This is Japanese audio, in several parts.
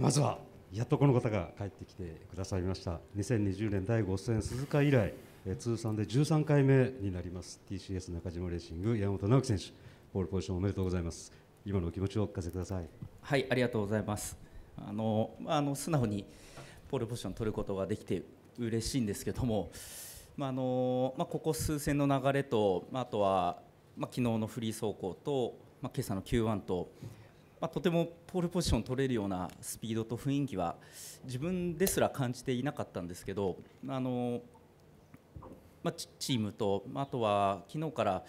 まずはやっとこの方が帰ってきてくださいました。2020年第5戦鈴鹿以来、通算で13回目になります TCS 中島レーシング山本直樹選手、ポールポジションおめでとうございます。今のお気持ちをお聞かせください。はい、ありがとうございます。素直にポールポジションを取ることができて嬉しいんですけども、ここ数戦の流れと、あとは、昨日のフリー走行と、今朝の Q1 と、とてもポールポジション取れるようなスピードと雰囲気は自分ですら感じていなかったんですけど、チームと、あとは昨日から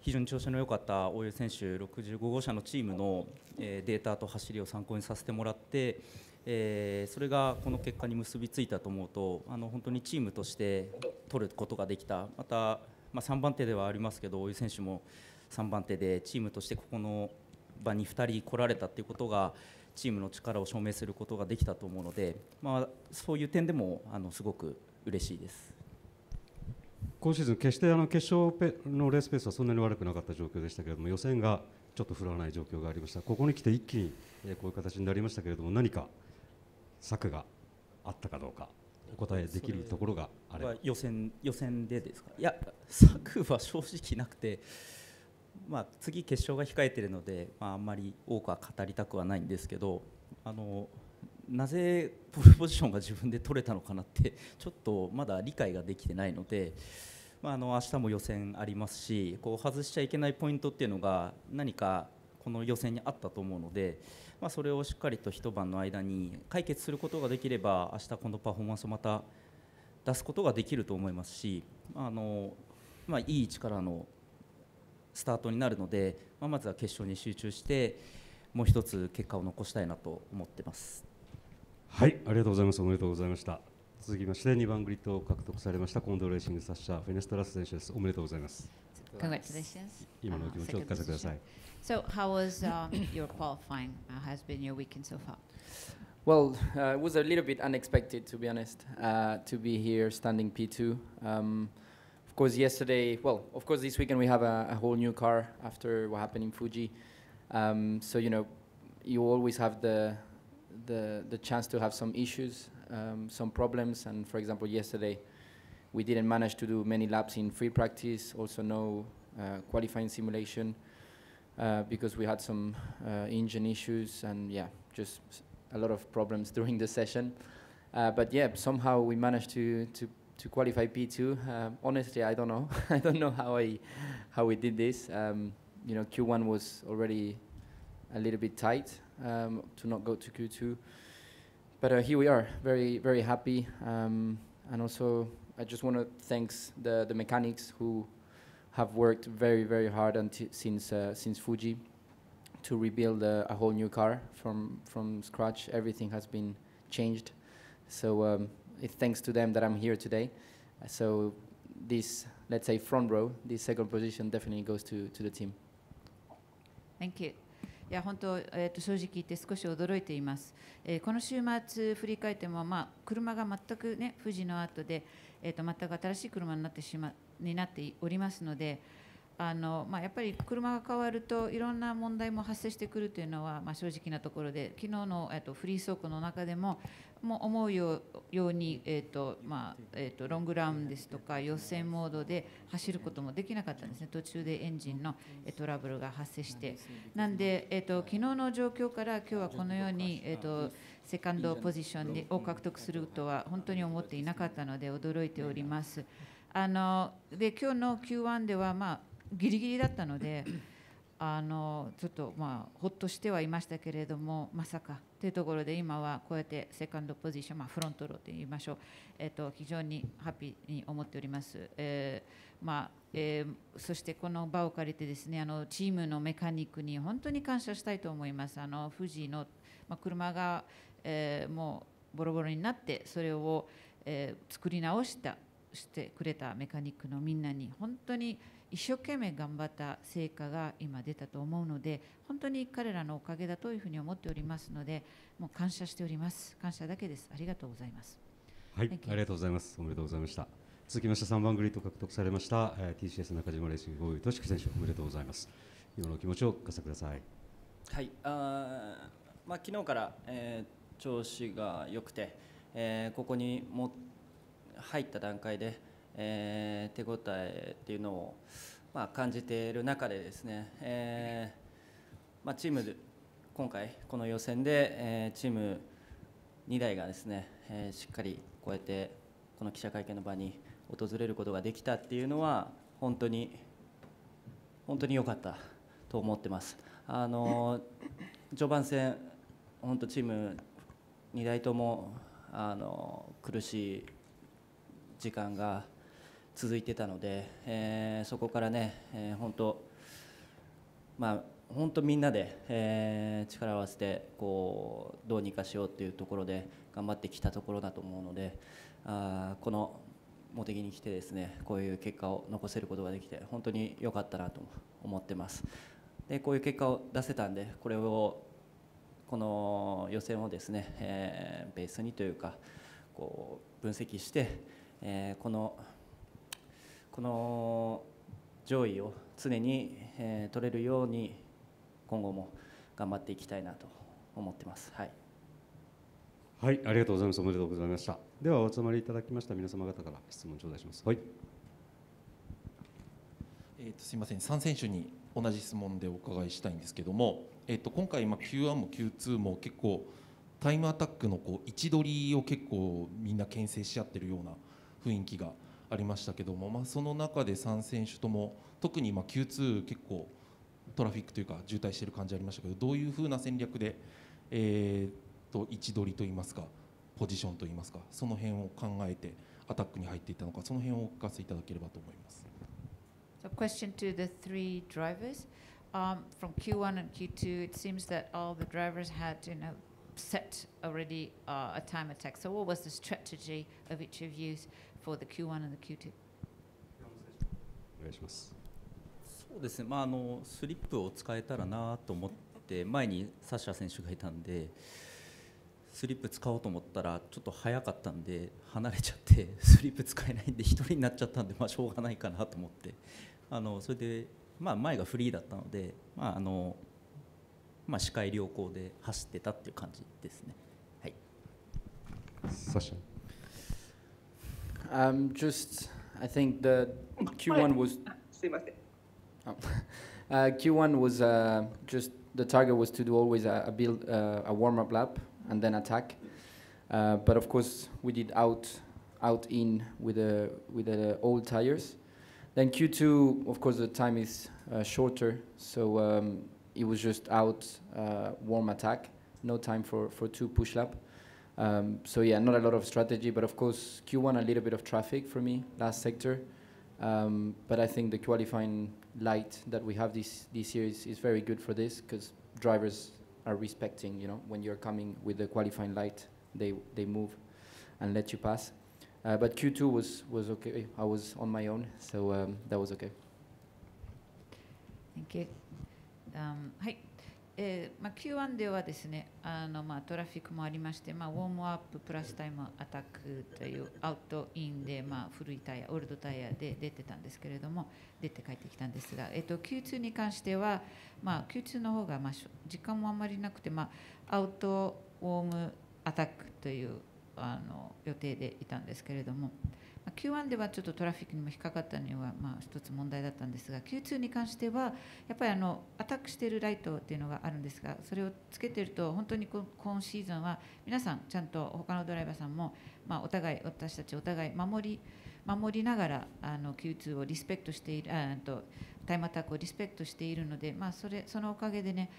非常に調子の良かった大湯選手65号車のチームのデータと走りを参考にさせてもらって。それがこの結果に結びついたと思うと、本当にチームとして取ることができた。また、3番手ではありますけど、大湯選手も3番手でチームとしてここの場に2人来られたということがチームの力を証明することができたと思うので、そういう点でもすごく嬉しいです。今シーズン決して決勝のレースペースはそんなに悪くなかった状況でしたけれども、予選がちょっと振らない状況がありました。ここに来て一気にこういう形になりましたけれども、何か策があったかどうかお答えできるところがあれば。予選でですか。いや、策は正直なくて、次決勝が控えているので、あんまり多くは語りたくはないんですけど、なぜポールポジションが自分で取れたのかなってちょっとまだ理解ができてないので、明日も予選ありますし、外しちゃいけないポイントっていうのが何かこの予選にあったと思うので、それをしっかりと一晩の間に解決することができれば、明日このパフォーマンスをまた出すことができると思いますし、いい位置からのスタートになるので、まずは決勝に集中してもう一つ結果を残したいなと思ってます。はい、ありがとうございます。おめでとうございました。続きまして2番グリッドを獲得されました近藤レーシングサッシャ・フェネストラス選手です。おめでとうございます。Congratulations. So, how was your qualifying? Has been your weekend so far? Well, it was a little bit unexpected, to be honest, to be here standing P2. Of course, this weekend we have a whole new car after what happened in Fuji. So you always have the chance to have some issues, some problems, and for example, yesterday. We didn't manage to do many laps in free practice, also no qualifying simulation because we had some engine issues and just a lot of problems during the session. But somehow we managed to qualify P2. Honestly, I don't know. I don't know how we did this. Q1 was already a little bit tight to not go to Q2. But here we are, very, very happy, and also. I just want to thank the mechanics who have worked very, very hard since Fuji to rebuild a whole new car from scratch. Everything has been changed, so it's thanks to them that I'm here today. So this, let's say, front row, this second position definitely goes to the team. Thank you. いや、本当、正直言って少し驚いています。この週末振り返っても、車が全くね、富士の後で、全く新しい車になっておりますので、やっぱり車が変わるといろんな問題も発生してくるというのは、正直なところで、昨日のフリー走行の中でも、思うように、ロングランですとか予選モードで走ることもできなかったんですね。途中でエンジンのトラブルが発生して、なんで、昨日の状況から今日はこのように、セカンドポジションを獲得するとは本当に思っていなかったので驚いております。で、今日の Q1 では、ギリギリだったのでちょっとほっとしてはいましたけれども、まさかというところで、今はこうやってセカンドポジション、フロントローと言いましょう、非常にハッピーに思っております。そしてこの場を借りてですね、チームのメカニックに本当に感謝したいと思います。富士の、車が、もうボロボロになって、それを、作り直してくれたメカニックのみんなに本当に一生懸命頑張った成果が今出たと思うので、本当に彼らのおかげだというふうに思っておりますので、もう感謝しております。感謝だけです。ありがとうございます。はい、ありがとうございます。おめでとうございました。続きまして3番グリッドを獲得されました、TCS 中島レーシング大湯俊樹選手、おめでとうございます。今のお気持ちをお聞かせください。はい、昨日から、調子が良くて、ここにも入った段階で、手応えっていうのを、まあ、感じている中でですね、まあ、チーム今回この予選で、チーム2台がですね、しっかりこうやってこの記者会見の場に訪れることができたっていうのは本当に良かったと思ってます。序盤戦本当チーム2台とも苦しい時間が続いてたので、そこからね、本当みんなで、力を合わせてこうどうにかしようというところで頑張ってきたところだと思うので、この茂木に来てですね、こういう結果を残せることができて本当に良かったなと思ってます。でこういう結果を出せたんで、これをこの予選をですね、ベースにというかこう分析して、この上位を常に、取れるように今後も頑張っていきたいなと思ってます。はい。はい、ありがとうございます。おめでとうございました。ではお集まりいただきました皆様方から質問頂戴します。はい。すみません、3選手に同じ質問でお伺いしたいんですけども、今回Q1 も Q2 も結構タイムアタックのこう位置取りを結構みんな牽制し合ってるような雰囲気がありましたけども、その中で3選手とも特にQ2 結構トラフィックというか渋滞している感じありましたけど、どういうふうな戦略で、位置取りといいますかポジションといいますか、その辺を考えてアタックに入っていたのか、その辺をお聞かせいただければと思います。 So question to the three drivers. From Q1 and Q2 it seems that all the drivers had set already a time attack. So what was the strategy of each of you for the Q1 and the Q2? お願いします。そうですね。スリップを使えたらなと思って前にサッシャ選手がいたんで、スリップ使おうと思ったらちょっと早かったんで離れちゃってスリップ使えないんで一人になっちゃったんで、しょうがないかなと思ってそれで前がフリーだったので視界良好で走ってたっていう感じですね。はい。Sasha. Just I think the Q1 was. すいません。Q1 was just the target was to do always a warm-up lap and then attack. But of course we did out in with the old tires. Then Q2 of course the time is shorter, so. It was just out warm attack, no time for two push lap. So yeah, not a lot of strategy, but of course Q1 a little bit of traffic for me last sector. But I think the qualifying light that we have this year is very good for this because drivers are respecting. When you're coming with the qualifying light, they move and let you pass. But Q2 was okay. I was on my own, so that was okay. Thank you.はい、Q1 ではですね、トラフィックもありまして、ウォームアッププラスタイムアタックというアウトインで、古いタイヤオールドタイヤで出てたんですけれども出て帰ってきたんですが、Q2 に関しては、Q2 の方が時間もあんまりなくて、アウトウォームアタックという予定でいたんですけれども、Q1 ではちょっとトラフィックにも引っかかったのは一つ問題だったんですが、Q2 に関してはやっぱりアタックしているライトっていうのがあるんですが、それをつけていると本当に今シーズンは皆さんちゃんと他のドライバーさんも私たちお互い守りながらQ2 をリスペクトしているタイムアタックをリスペクトしているので、そのおかげでね、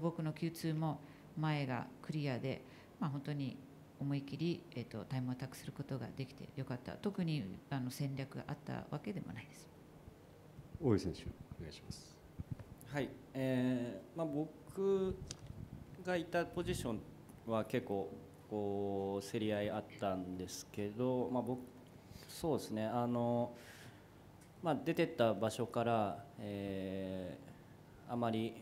僕の Q2 も前がクリアで、本当に思い切り、タイムアタックすることができてよかった。特に戦略があったわけでもないです。大井選手、お願いします。はい、僕がいたポジションは結構こう競り合いあったんですけど、そうですね。出てった場所から、あまり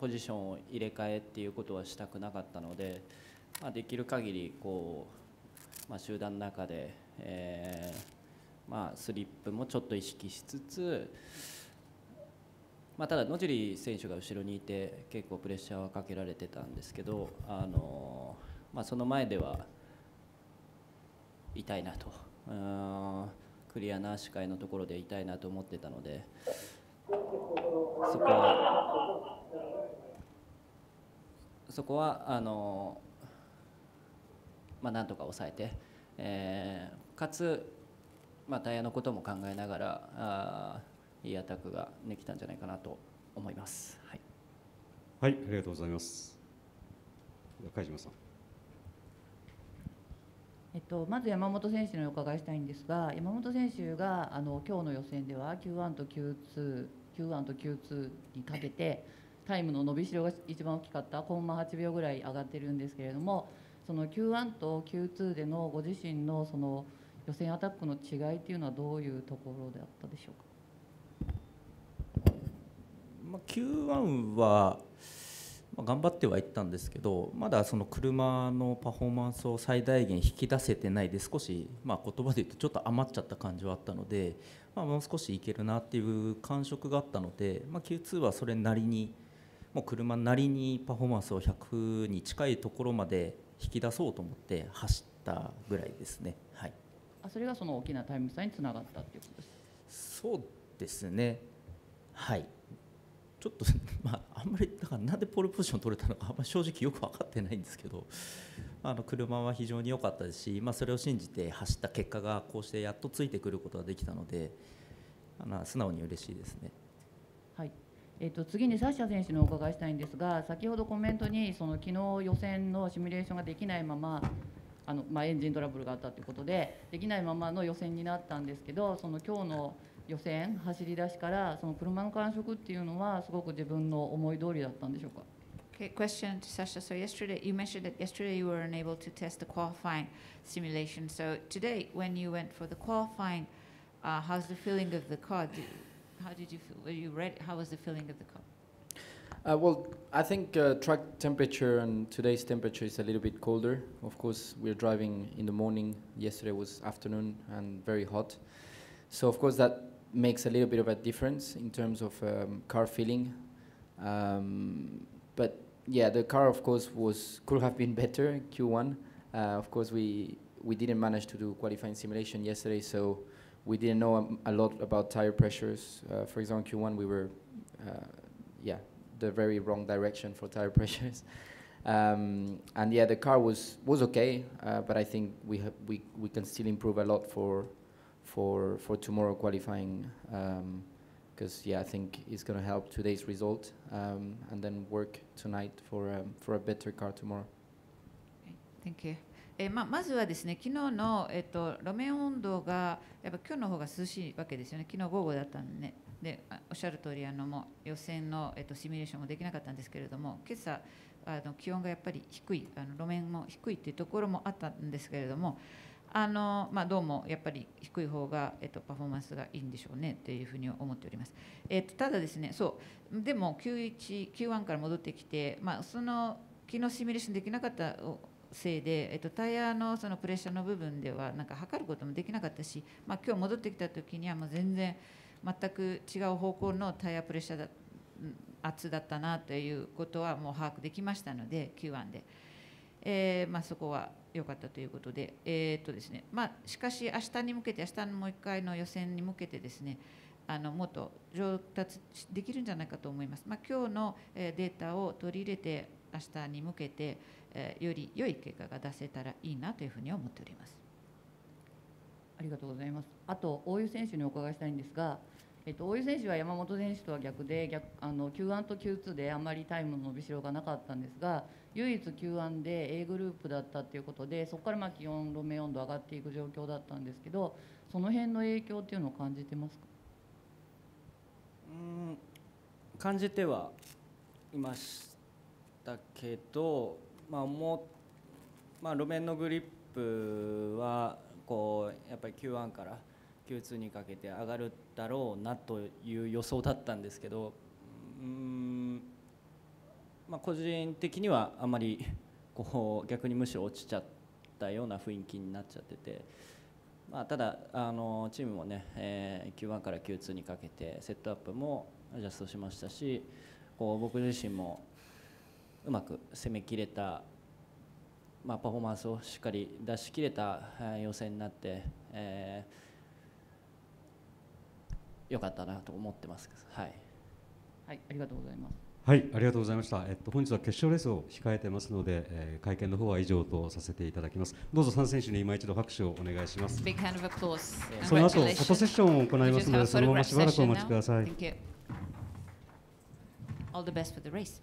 ポジションを入れ替えっていうことはしたくなかったので。できる限りこう、集団の中で、スリップもちょっと意識しつつ、ただ野尻選手が後ろにいて結構プレッシャーはかけられてたんですけど、その前では痛いなと、クリアな視界のところで痛いなと思ってたので、そこはなんとか抑えて、かつ、タイヤのことも考えながらいいアタックができたんじゃないかなと思います。はい、はい、ありがとうございます。貝島さん。まず山本選手にお伺いしたいんですが、山本選手が今日の予選では Q1 と Q2、Q1 と Q2 にかけてタイムの伸びしろが一番大きかったコンマ8秒ぐらい上がってるんですけれども、その Q1 と Q2 でのご自身のその予選アタックの違いというのはどういうところであったでしょうか。Q1 は頑張ってはいったんですけど、まだその車のパフォーマンスを最大限引き出せてないで、少し言葉で言うとちょっと余っちゃった感じはあったので、もう少しいけるなっていう感触があったので、Q2 はそれなりにもう車なりにパフォーマンスを100に近いところまで引き出そうと思って走ったぐらいですね。はい、それがその大きなタイム差につながったっていうことです。そうですね、はい。ちょっとあんまりだからなんでポールポジション取れたのかあんまり正直よく分かってないんですけど、車は非常に良かったですし、それを信じて走った結果がこうしてやっとついてくることができたので、素直に嬉しいですね。はい、次にサッシャ選手にお伺いしたいんですが、先ほどコメントにその昨日予選のシミュレーションができないままエンジントラブルがあったということでできないままの予選になったんですけど、その今日の予選走り出しからその車の感触っていうのはすごく自分の思い通りだったんでしょうか。Okay, question to Sasha. So yesterday you mentioned that yesterday you were unable to test the qualifying simulation. So today, when you went for the qualifying, how's the feeling of the car? How did you feel? Were you ready? How was the feeling of the car? Well, I think track temperature and today's temperature is a little bit colder. Of course, we're driving in the morning. Yesterday was afternoon and very hot. So of course that makes a little bit of a difference in terms of car feeling. But yeah, the car of course could have been better. Q1, of course we didn't manage to do qualifying simulation yesterday, so we didn't know a lot about tire pressures. For example, Q1 we were the very wrong direction for tire pressures. And yeah, the car was okay, but I think we can still improve a lot for tomorrow qualifying, because yeah, I think it's going to help today's result, and then work tonight for a better car tomorrow. Thank you. まずはですね、昨日の路面温度がやっぱ今日の方が涼しいわけですよね。昨日午後だったんで、おっしゃる通りもう予選のシミュレーションもできなかったんですけれども、今朝気温がやっぱり低い、路面も低いっていうところもあったんですけれども。どうもやっぱり低い方がパフォーマンスがいいんでしょうねというふうに思っております。ただですね、そうでも Q1 から戻ってきて、その昨日シミュレーションできなかったせいで、タイヤのそのプレッシャーの部分ではなんか測ることもできなかったし、今日戻ってきた時にはもう全く違う方向のタイヤプレッシャー圧だったなということはもう把握できましたので Q1 で。そこは良かったということで、ですね、しかし明日に向けて、明日のもう1回の予選に向けてですね、もっと上達できるんじゃないかと思います。今日のデータを取り入れて明日に向けて、より良い結果が出せたらいいなというふうに思っております。ありがとうございます。あと大湯選手にお伺いしたいんですが、大湯選手は山本選手とは逆で、Q1 と Q2 であまりタイムの伸びしろがなかったんですが、唯一 Q1 で A グループだったということで、そこから気温、路面温度上がっていく状況だったんですけど、その辺の影響というのを感じてますか。感じてはいましたけど、路面のグリップはやっぱり Q1 から Q2 にかけて上がるだろうなという予想だったんですけど、個人的にはあまり逆にむしろ落ちちゃったような雰囲気になっちゃってて、ただチームもね、Q1 から Q2 にかけてセットアップもアジャストしましたし、僕自身もうまく攻めきれたパフォーマンスをしっかり出し切れた予選になって、よかったなと思ってます。はい。はい、ありがとうございます。はい、ありがとうございました。本日は決勝レースを控えてますので、会見の方は以上とさせていただきます。どうぞ3選手に今一度拍手をお願いします。Big hand of applause. その後、フォトセッションを行いますので、そのまましばらくお待ちください。All the best for the race.